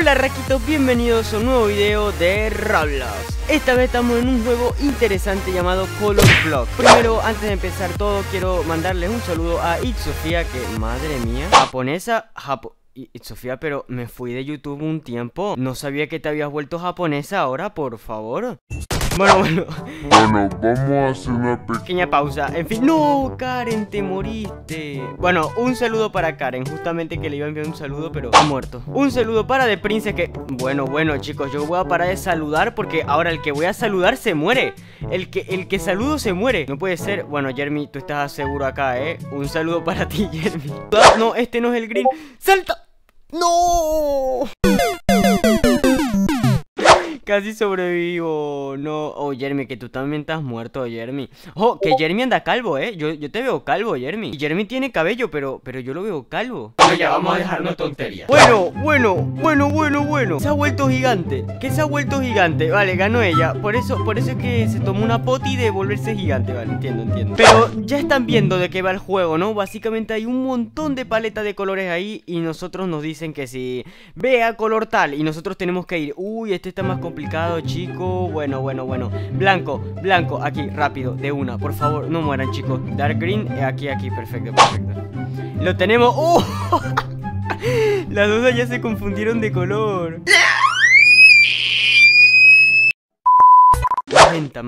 Hola Rakitos, bienvenidos a un nuevo video de Roblox. Esta vez estamos en un juego interesante llamado Color Vlog. Primero, antes de empezar todo, quiero mandarles un saludo a Itsofía, que madre mía, japonesa, Itsofía, pero me fui de YouTube un tiempo. No sabía que te habías vuelto japonesa ahora, por favor. Bueno, vamos a hacer una pequeña pausa. En fin, no, Karen, te moriste. Bueno, un saludo para Karen. Justamente que le iba a enviar un saludo, pero ha muerto. Un saludo para The Prince, que... Bueno, chicos, yo voy a parar de saludar, porque ahora el que voy a saludar se muere. El que saludo se muere. No puede ser. Bueno, Jeremy, tú estás seguro acá, ¿eh? Un saludo para ti, Jeremy. No, este no es el green. ¡Salta! ¡No! Casi sobrevivo, no. Oh, Jeremy, que tú también estás muerto, Jeremy. Oh, que Jeremy anda calvo, yo te veo calvo, Jeremy. Y Jeremy tiene cabello, pero yo lo veo calvo. Oye, vamos a dejarnos tonterías. Bueno. Se ha vuelto gigante. ¿Qué se ha vuelto gigante? Vale, ganó ella. Por eso es que se tomó una poti de volverse gigante. Vale, entiendo. Pero ya están viendo de qué va el juego, ¿no? Básicamente hay un montón de paletas de colores ahí, y nosotros nos dicen que si vea color tal, y nosotros tenemos que ir. Uy, este está más complicado. Chico, bueno. Blanco, aquí, rápido, de una, por favor, no mueran, chicos. Dark green, aquí, perfecto. Lo tenemos. ¡Oh! Las dos ya se confundieron de color.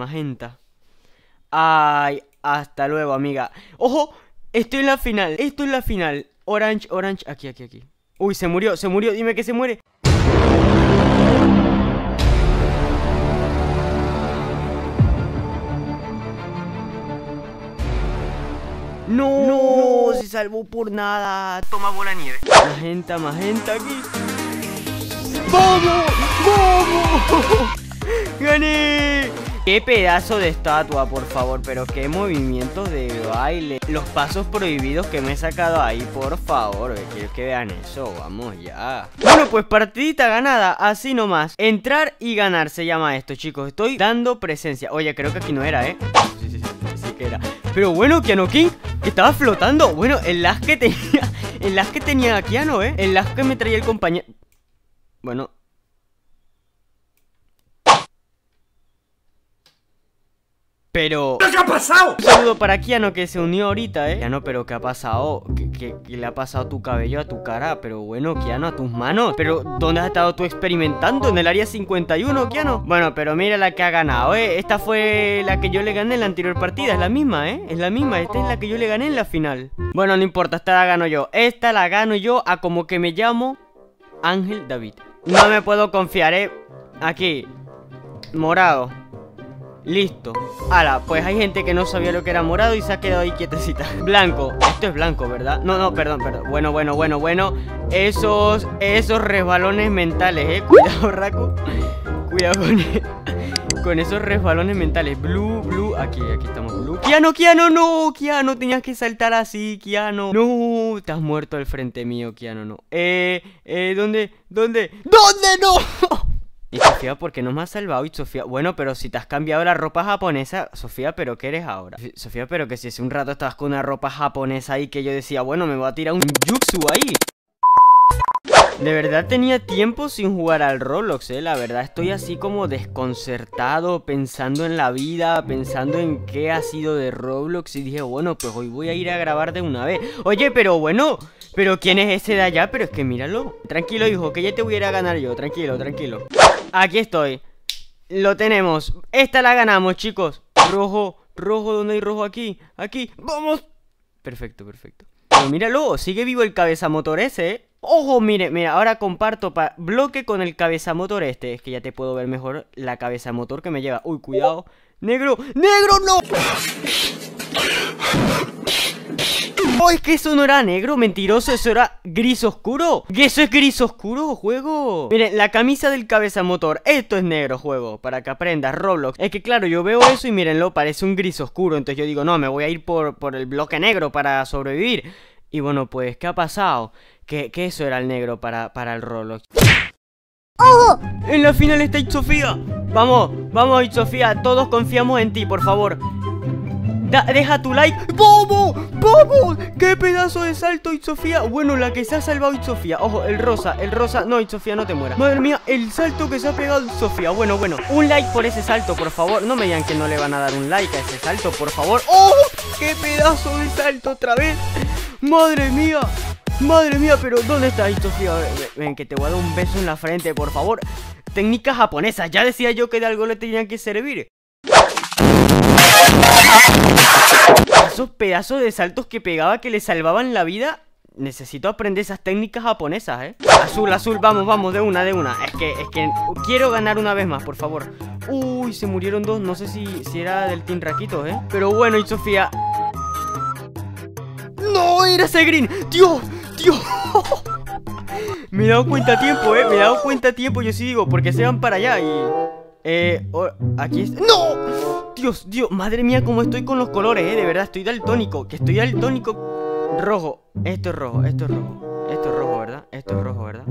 Magenta. Ay, hasta luego, amiga. Ojo, estoy en la final. Orange, aquí. Uy, se murió, dime que se muere. No, se salvó por nada. Toma bola nieve. Magenta aquí. ¡Vamos! ¡Gané! Qué pedazo de estatua, por favor. Pero qué movimientos de baile. Los pasos prohibidos que me he sacado ahí, por favor. Quiero que vean eso, vamos ya. Bueno, pues partidita ganada, así nomás. Entrar y ganar se llama esto, chicos. Estoy dando presencia. Oye, creo que aquí no era, sí que era. Pero bueno, Keanu King, que estaba flotando. Bueno, el lag que tenía Keanu, el lag que me traía el compañero. Bueno. Pero... ¿Qué ha pasado? Un saludo para Keanu, que se unió ahorita, Keanu, pero ¿qué ha pasado? ¿Qué le ha pasado a tu cabello, a tu cara? Pero bueno, Keanu, a tus manos. Pero ¿dónde has estado tú experimentando? En el área 51, Keanu. Bueno, pero mira la que ha ganado, Esta fue la que yo le gané en la anterior partida. Es la misma, Es la misma, esta es la que yo le gané en la final. Bueno, no importa, esta la gano yo. Esta la gano yo a como que me llamo Ángel David. No me puedo confiar, Aquí, morado. Listo. Ala, pues hay gente que no sabía lo que era morado y se ha quedado ahí quietecita. Blanco. Esto es blanco, ¿verdad? No, perdón. Bueno. Esos resbalones mentales, Cuidado, Raku. Cuidado con esos resbalones mentales. Blue. Aquí estamos. Blue. Keanu, no. Keanu, tenías que saltar así, Keanu. No, estás muerto al frente mío, Keanu, no. ¿Dónde no? Y Sofía, ¿por qué no me has salvado? Y Sofía, bueno, pero si te has cambiado la ropa japonesa, Sofía, ¿pero qué eres ahora? Sofía, pero que si hace un rato estabas con una ropa japonesa ahí, que yo decía, bueno, me voy a tirar un jutsu ahí. De verdad tenía tiempo sin jugar al Roblox, la verdad estoy así como desconcertado, pensando en la vida, pensando en qué ha sido de Roblox, y dije, bueno, pues hoy voy a ir a grabar de una vez. Oye, pero bueno, pero ¿quién es ese de allá? Pero es que míralo. Tranquilo, hijo, que ya te hubiera ganado yo, tranquilo. Aquí estoy, lo tenemos, esta la ganamos, chicos. Rojo, ¿dónde hay rojo? Aquí, vamos. Perfecto. Pero míralo, sigue vivo el cabezamotor ese, Ojo, mira, ahora comparto bloque con el cabezamotor este. Es que ya te puedo ver mejor la cabezamotor que me lleva. Uy, cuidado. Negro, no. Oh, es que eso no era negro, mentiroso, eso era gris oscuro. ¿Y eso es gris oscuro, juego? Miren, la camisa del cabezamotor, esto es negro, juego, para que aprendas, Roblox. Es que claro, yo veo eso y mírenlo, parece un gris oscuro. Entonces yo digo, no, me voy a ir por el bloque negro para sobrevivir. Y bueno, pues, ¿qué ha pasado? Que eso era el negro para el Roblox. ¡Ojo! En la final está Itsofía. Vamos, Itsofía, todos confiamos en ti, por favor. Deja tu like. ¡Vamos! ¡Vamos! ¡Qué pedazo de salto, Itsofía! Bueno, la que se ha salvado Itsofía. Ojo, el rosa, el rosa. No, Itsofía, no te mueras. Madre mía, el salto que se ha pegado Itsofía. Bueno, un like por ese salto, por favor. No me digan que no le van a dar un like a ese salto, por favor. ¡Oh! ¡Qué pedazo de salto otra vez! ¡Madre mía! Madre mía, pero ¿dónde está Itsofía? Ven, que te voy a dar un beso en la frente, por favor. Técnica japonesa, ya decía yo que de algo le tenían que servir. Esos pedazos de saltos que pegaba que le salvaban la vida. Necesito aprender esas técnicas japonesas, ¿eh? Azul, azul, vamos, vamos, de una. Es que quiero ganar una vez más, por favor. Uy, se murieron dos, no sé si era del Team Rakitos, ¿eh? Pero bueno, Itsofía. ¡No, era ese green! ¡Dios! Me he dado cuenta a tiempo, me he dado cuenta a tiempo. Yo sí digo, porque se van para allá y... aquí es... ¡No! Dios, madre mía, cómo estoy con los colores, de verdad, estoy daltónico. Rojo, esto es rojo, ¿verdad?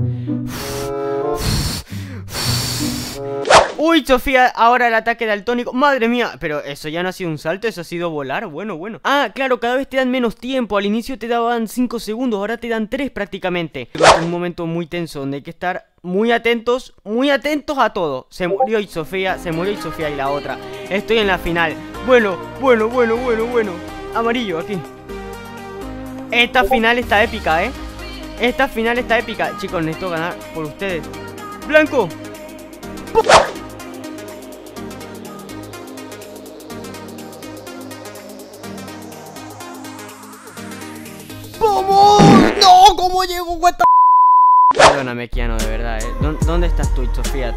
Uy, Itsofía, ahora el ataque daltónico. Madre mía, pero eso ya no ha sido un salto, eso ha sido volar, bueno. Ah, claro, cada vez te dan menos tiempo. Al inicio te daban 5 segundos, ahora te dan 3 prácticamente. Es un momento muy tenso donde hay que estar muy atentos a todo. Se murió Itsofía y la otra. Estoy en la final. Bueno. Amarillo, aquí. Esta final está épica, Esta final está épica. Chicos, necesito ganar por ustedes. Blanco. ¡Vamos! ¡No! ¿Cómo llegó? Perdóname, Keanu, de verdad, ¿Dónde estás tú, Itsofía?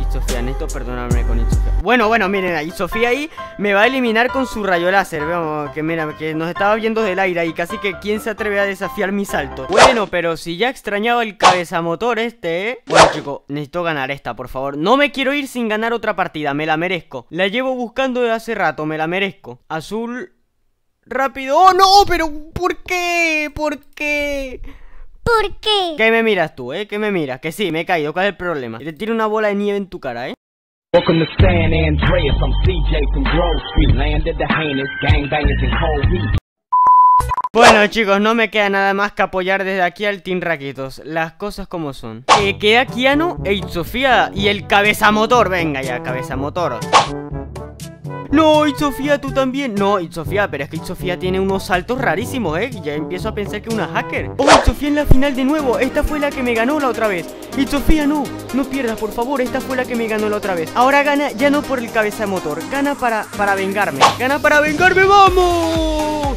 Itsofía, necesito perdonarme con Itsofía. Bueno, miren, ahí Itsofía ahí me va a eliminar con su rayo láser. Vamos, que mira, que nos estaba viendo del aire y casi que quién se atreve a desafiar mi salto. Bueno, pero si ya extrañaba el cabezamotor este, Bueno, chicos, necesito ganar esta, por favor. No me quiero ir sin ganar otra partida, me la merezco. La llevo buscando desde hace rato, me la merezco. Azul... Rápido. ¡Oh, no! Pero ¿Por qué? ¿Qué me miras tú, ¿Qué me miras? Que sí, me he caído, ¿cuál es el problema? Te tiro una bola de nieve en tu cara, Welcome to San Andreas, I'm CJ from Grove Street, land of the heinous gangbangers and cold heat. Bueno, chicos, no me queda nada más que apoyar desde aquí al Team Rakitos. Las cosas como son. Queda Keanu e Itsofía y el cabezamotor. Venga ya, cabezamotor. No, Itsofía, tú también. No, Itsofía, pero es que Itsofía tiene unos saltos rarísimos, Ya empiezo a pensar que es una hacker. Oh, Itsofía en la final de nuevo. Esta fue la que me ganó la otra vez. Itsofía, no pierdas, por favor. Esta fue la que me ganó la otra vez. Ahora gana, ya no por el cabezamotor. Gana para vengarme. Gana para vengarme, vamos.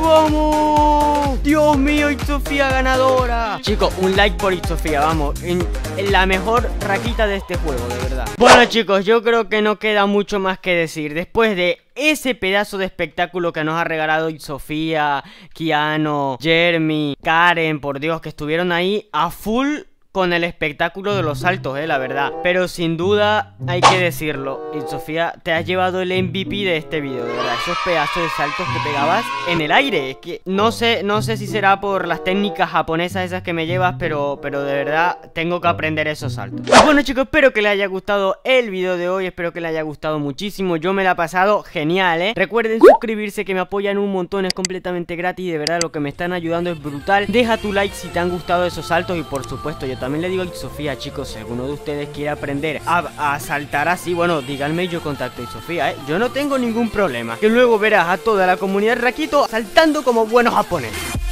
¡Vamos! ¡Dios mío, Itsofía ganadora! Chicos, un like por Itsofía, vamos. En la mejor raquita de este juego, de verdad. Bueno, chicos, yo creo que no queda mucho más que decir. Después de ese pedazo de espectáculo que nos ha regalado Itsofía, Keanu, Jeremy, Karen, por Dios, que estuvieron ahí a full con el espectáculo de los saltos, la verdad. Pero sin duda, hay que decirlo, Itsofía, te has llevado el MVP de este video, de verdad. Esos pedazos de saltos que pegabas en el aire. Es que no sé si será por las técnicas japonesas esas que me llevas, pero de verdad, tengo que aprender esos saltos. Pues bueno, chicos, espero que les haya gustado el video de hoy. Espero que les haya gustado muchísimo. Yo me la he pasado genial, Recuerden suscribirse, que me apoyan un montón. Es completamente gratis, de verdad, lo que me están ayudando es brutal. Deja tu like si te han gustado esos saltos. Y por supuesto, yo también le digo a Itsofía, chicos, si alguno de ustedes quiere aprender a saltar así, bueno, díganme y yo contacto a Itsofía, Yo no tengo ningún problema. Que luego verás a toda la comunidad Rakito saltando como buenos japoneses.